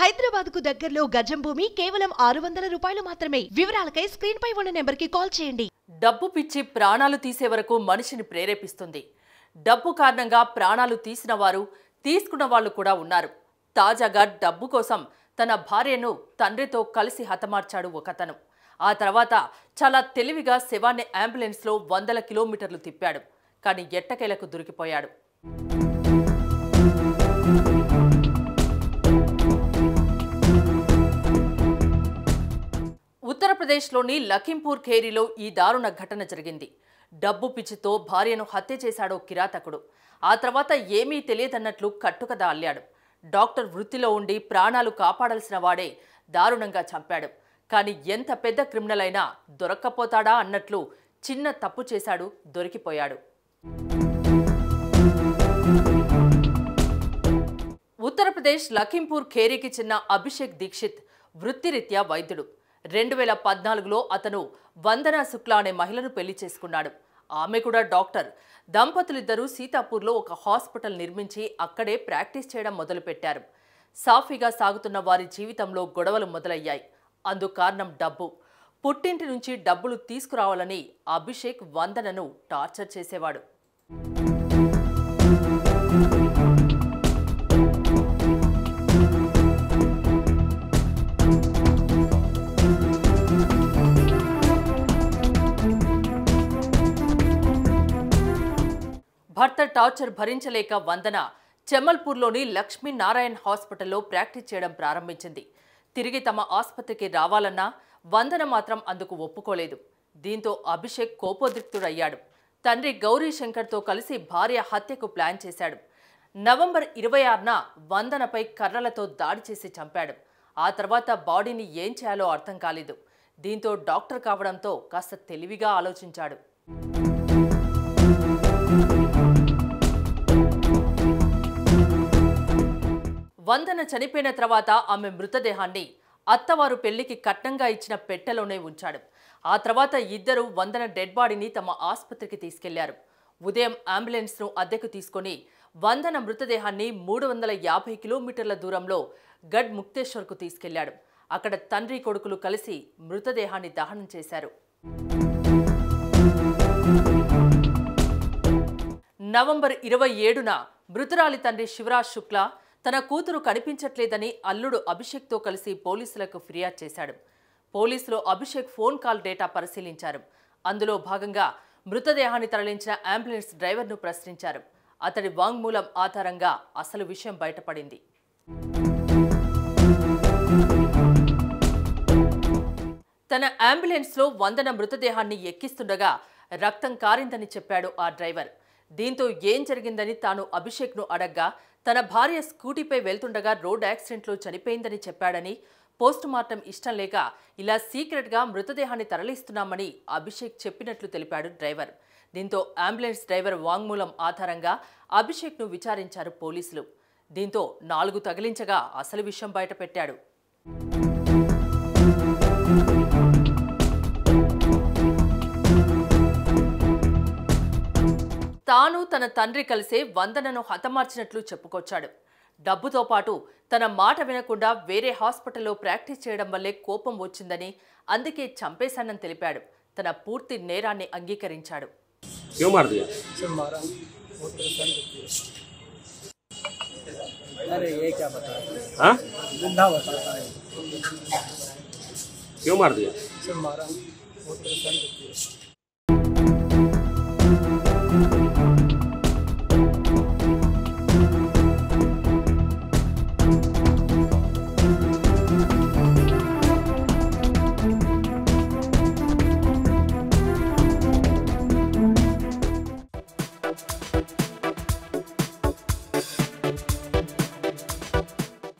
హైదరాబాద్ కు దగ్గరలో గజం భూమి కేవలం 600 రూపాయలు మాత్రమే. వివరాలకై స్క్రీన్ పై ఉన్న నెంబర్ కి కాల్ చేయండి. డబ్బు పిచ్చి ప్రాణాలు తీసే వరకు మనిషిని ప్రేరేపిస్తుంది. డబ్బు కారణంగా ప్రాణాలు తీసిన వారు, తీసుకున్న వాళ్ళు కూడా ఉన్నారు. తాజాగా డబ్బు కోసం తన భార్యను తండ్రితో కలిసి హతమార్చాడు ఒకతను. ఆ తర్వాత చాలా తెలివిగా శవాన్ని అంబులెన్స్లో 100 కిలోమీటర్లు తిప్పాడు. కానీ ఎట్టకేలకు దొరికిపోయాడు. ఉత్తరప్రదేశ్లోని లఖింపూర్ ఖేరీలో ఈ దారుణ ఘటన జరిగింది. డబ్బు పిచ్చితో భార్యను హత్య చేశాడో కిరాతకుడు. ఆ తర్వాత ఏమీ తెలియదన్నట్లు కట్టుకథ అల్లాడు. డాక్టర్ వృత్తిలో ఉండి ప్రాణాలు కాపాడాల్సిన వాడే దారుణంగా చంపాడు. కానీ ఎంత పెద్ద క్రిమినల్ అయినా దొరక్కపోతాడా అన్నట్లు చిన్న తప్పు చేశాడు, దొరికిపోయాడు. ఉత్తరప్రదేశ్ లఖింపూర్ ఖేరీకి చెందిన అభిషేక్ దీక్షిత్ వృత్తిరీత్యా వైద్యుడు. 2014లో అతను వందనా శుక్లా అనే మహిళను పెళ్లి చేసుకున్నాడు. ఆమె కూడా డాక్టర్. దంపతులిద్దరూ సీతాపూర్లో ఒక హాస్పిటల్ నిర్మించి అక్కడే ప్రాక్టీస్ చేయడం మొదలుపెట్టారు. సాఫీగా సాగుతున్న వారి జీవితంలో గొడవలు మొదలయ్యాయి. అందుకు కారణం డబ్బు. పుట్టింటి నుంచి డబ్బులు తీసుకురావాలని అభిషేక్ వందనను టార్చర్ చేసేవాడు. భర్త టార్చర్ భరించలేక వందన చెమల్పూర్లోని లక్ష్మీనారాయణ్ హాస్పిటల్లో ప్రాక్టీస్ చేయడం ప్రారంభించింది. తిరిగి తమ ఆసుపత్రికి రావాలన్నా వందన మాత్రం అందుకు ఒప్పుకోలేదు. దీంతో అభిషేక్ కోపోద్రిక్తుడయ్యాడు. తండ్రి గౌరీ శంకర్తో కలిసి భార్య హత్యకు ప్లాన్ చేశాడు. నవంబర్ 26న వందనపై కర్రలతో దాడి చేసి చంపాడు. ఆ తర్వాత బాడీని ఏం చేయాలో అర్థం కాలేదు. దీంతో డాక్టర్ కావడంతో కాస్త తెలివిగా ఆలోచించాడు. వందన చనిపోయిన తర్వాత ఆమె మృతదేహాన్ని అత్తవారు పెళ్లికి కట్నంగా ఇచ్చిన పెట్టెలోనే ఉంచాడు. ఆ తర్వాత ఇద్దరు వందన డెడ్ బాడీని తమ ఆసుపత్రికి తీసుకెళ్లారు. ఉదయం అంబులెన్స్ను అద్దెకు తీసుకుని వందన మృతదేహాన్ని 350 కిలోమీటర్ల దూరంలో గఢ్ ముక్తేశ్వర్కు తీసుకెళ్లాడు. అక్కడ తండ్రి కొడుకులు కలిసి మృతదేహాన్ని దహనం చేశారు. నవంబర్ 27న మృతురాలి తండ్రి శివరాజ్ శుక్లా తన కూతురు కనిపించట్లేదని అల్లుడు అభిషేక్తో కలిసి పోలీసులకు ఫిర్యాదు చేశాడు. పోలీసులు అభిషేక్ ఫోన్ కాల్ డేటా పరిశీలించారు. అందులో భాగంగా మృతదేహాన్ని తరలించిన అంబులెన్స్ డ్రైవర్ను ప్రశ్నించారు. అతడి వాంగ్మూలం ఆధారంగా అసలు విషయం బయటపడింది. తన అంబులెన్స్లో వందన మృతదేహాన్ని ఎక్కిస్తుండగా రక్తం కారిందని చెప్పాడు ఆ డ్రైవర్. దీంతో ఏం జరిగిందని తాను అభిషేక్ను అడగ్గా తన భార్య స్కూటీపై వెళ్తుండగా రోడ్ యాక్సిడెంట్లో చనిపోయిందని చెప్పాడని, పోస్టుమార్టం ఇష్టం లేక ఇలా సీక్రెట్గా మృతదేహాన్ని తరలిస్తున్నామని అభిషేక్ చెప్పినట్లు తెలిపాడు డ్రైవర్. దీంతో అంబులెన్స్ డ్రైవర్ వాంగ్మూలం ఆధారంగా అభిషేక్ను విచారించారు పోలీసులు. దీంతో 4 తగిలించగా అసలు విషయం బయటపెట్టాడు. తాను తన తండ్రి కలిసే వందనను హతమార్చినట్లు చెప్పుకొచ్చాడు. డబ్బుతో పాటు తన మాట వినకుండా వేరే హాస్పిటల్లో ప్రాక్టీస్ చేయడం వల్లే కోపం వచ్చిందని, అందుకే చంపేశానని తెలిపాడు. తన పూర్తి నేరాన్ని అంగీకరించాడు.